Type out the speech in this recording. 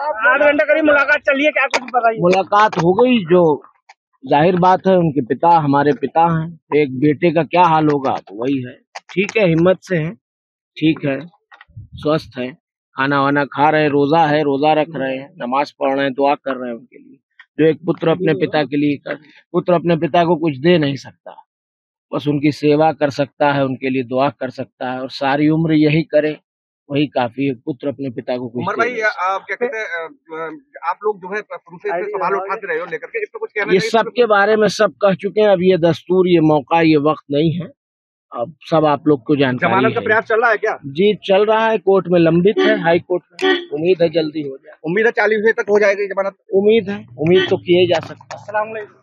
आधा घंटा करीब मुलाकात चली है, क्या कुछ बताइए। मुलाकात हो गई, जो जाहिर बात है उनके पिता हमारे पिता हैं, एक बेटे का क्या हाल होगा तो वही है। ठीक है, हिम्मत से है, ठीक है, स्वस्थ है, खाना वाना खा रहे हैं, रोजा है, रोजा रख रहे हैं, नमाज पढ़ रहे हैं, दुआ कर रहे हैं उनके लिए, जो एक पुत्र अपने पिता के लिए कर। पुत्र अपने पिता को कुछ दे नहीं सकता, बस उनकी सेवा कर सकता है, उनके लिए दुआ कर सकता है और सारी उम्र यही करे, वही काफी है। पुत्र अपने पिता को कुछ भाई आप क्या कहते हैं, आप लोग जो है सवाल उठाते रहे हो लेकर के, इसको कुछ कहना है। ये सबके बारे में सब कह चुके हैं, अब ये दस्तूर, ये मौका, ये वक्त नहीं है, अब सब आप लोग को जानकारी है। जमानत का प्रयास चल रहा है क्या? जी चल रहा है, कोर्ट में लंबित है, हाई कोर्ट में। उम्मीद है जल्दी हो जाए, उम्मीद है 40 बजे तक हो जाएगी जमानत। उम्मीद है, उम्मीद तो किया जा सकता है।